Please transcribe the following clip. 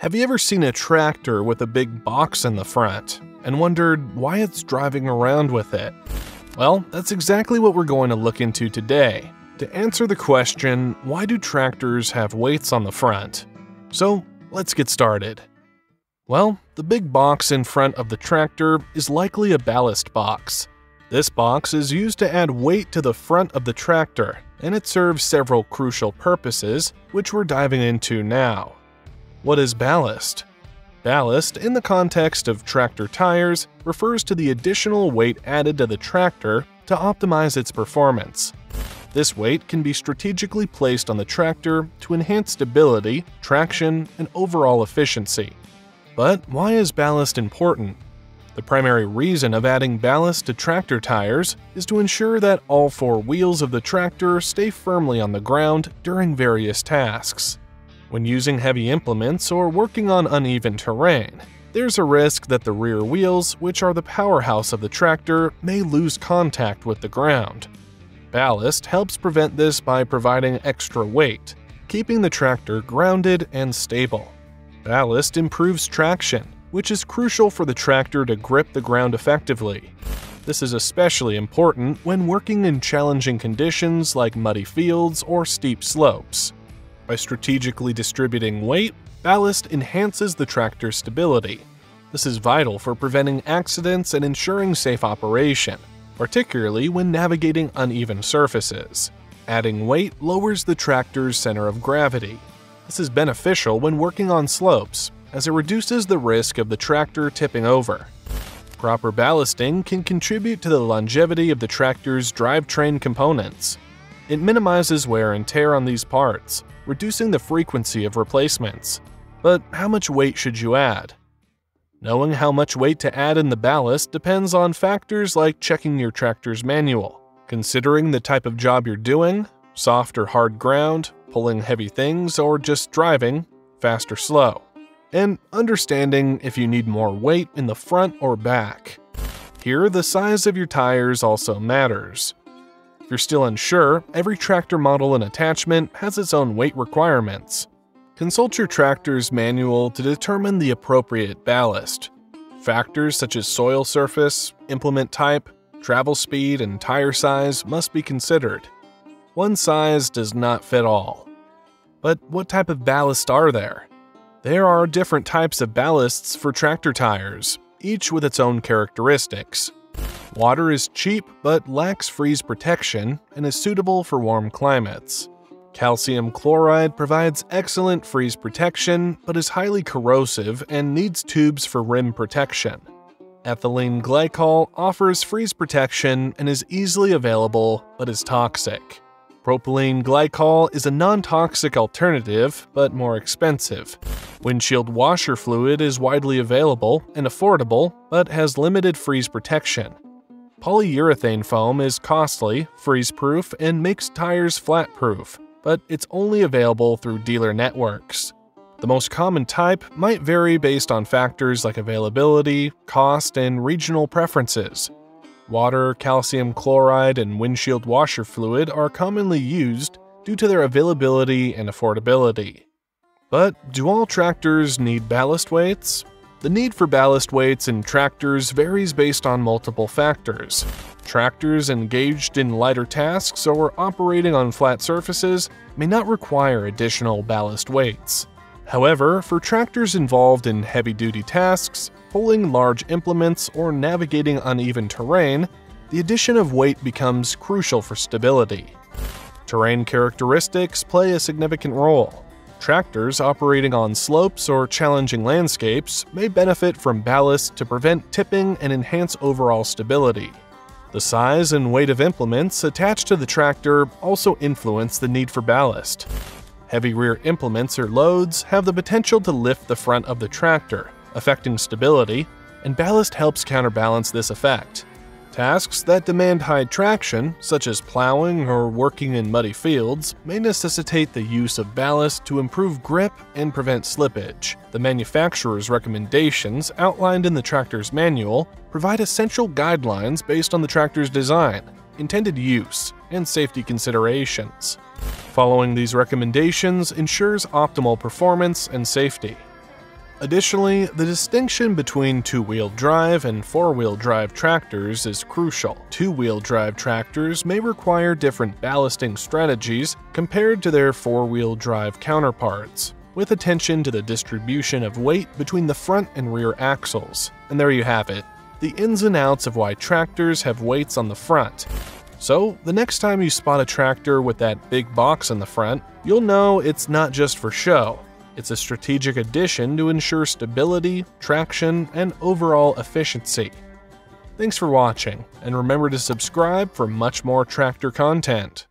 Have you ever seen a tractor with a big box in the front and wondered why it's driving around with it? Well, that's exactly what we're going to look into today to answer the question, why do tractors have weights on the front? So let's get started. Well, the big box in front of the tractor is likely a ballast box. This box is used to add weight to the front of the tractor, and it serves several crucial purposes, which we're diving into now. What is ballast? Ballast, in the context of tractor tires, refers to the additional weight added to the tractor to optimize its performance. This weight can be strategically placed on the tractor to enhance stability, traction, and overall efficiency. But why is ballast important? The primary reason of adding ballast to tractor tires is to ensure that all four wheels of the tractor stay firmly on the ground during various tasks. When using heavy implements or working on uneven terrain, there's a risk that the rear wheels, which are the powerhouse of the tractor, may lose contact with the ground. Ballast helps prevent this by providing extra weight, keeping the tractor grounded and stable. Ballast improves traction, which is crucial for the tractor to grip the ground effectively. This is especially important when working in challenging conditions like muddy fields or steep slopes. By strategically distributing weight, ballast enhances the tractor's stability. This is vital for preventing accidents and ensuring safe operation, particularly when navigating uneven surfaces. Adding weight lowers the tractor's center of gravity. This is beneficial when working on slopes, as it reduces the risk of the tractor tipping over. Proper ballasting can contribute to the longevity of the tractor's drivetrain components. It minimizes wear and tear on these parts, reducing the frequency of replacements. But how much weight should you add? Knowing how much weight to add in the ballast depends on factors like checking your tractor's manual, considering the type of job you're doing, soft or hard ground, pulling heavy things, or just driving, fast or slow, and understanding if you need more weight in the front or back. Here, the size of your tires also matters. If you're still unsure, every tractor model and attachment has its own weight requirements. Consult your tractor's manual to determine the appropriate ballast. Factors such as soil surface, implement type, travel speed, and tire size must be considered. One size does not fit all. But what type of ballast are there? There are different types of ballasts for tractor tires, each with its own characteristics. Water is cheap but lacks freeze protection and is suitable for warm climates. Calcium chloride provides excellent freeze protection but is highly corrosive and needs tubes for rim protection. Ethylene glycol offers freeze protection and is easily available but is toxic. Propylene glycol is a non-toxic alternative but more expensive. Windshield washer fluid is widely available and affordable but has limited freeze protection. Polyurethane foam is costly, freeze-proof, and makes tires flat-proof, but it's only available through dealer networks. The most common type might vary based on factors like availability, cost, and regional preferences. Water, calcium chloride, and windshield washer fluid are commonly used due to their availability and affordability. But do all tractors need ballast weights? The need for ballast weights in tractors varies based on multiple factors. Tractors engaged in lighter tasks or operating on flat surfaces may not require additional ballast weights. However, for tractors involved in heavy-duty tasks, pulling large implements, or navigating uneven terrain, the addition of weight becomes crucial for stability. Terrain characteristics play a significant role. Tractors operating on slopes or challenging landscapes may benefit from ballast to prevent tipping and enhance overall stability. The size and weight of implements attached to the tractor also influence the need for ballast. Heavy rear implements or loads have the potential to lift the front of the tractor, affecting stability, and ballast helps counterbalance this effect. Tasks that demand high traction, such as plowing or working in muddy fields, may necessitate the use of ballast to improve grip and prevent slippage. The manufacturer's recommendations outlined in the tractor's manual provide essential guidelines based on the tractor's design, intended use, and safety considerations. Following these recommendations ensures optimal performance and safety. Additionally, the distinction between two-wheel drive and four-wheel drive tractors is crucial. Two-wheel drive tractors may require different ballasting strategies compared to their four-wheel drive counterparts, with attention to the distribution of weight between the front and rear axles. And there you have it, the ins and outs of why tractors have weights on the front. So, the next time you spot a tractor with that big box in the front, you'll know it's not just for show. It's a strategic addition to ensure stability, traction, and overall efficiency. Thanks for watching, and remember to subscribe for much more tractor content.